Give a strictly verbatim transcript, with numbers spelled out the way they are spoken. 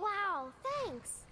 Wow, thanks.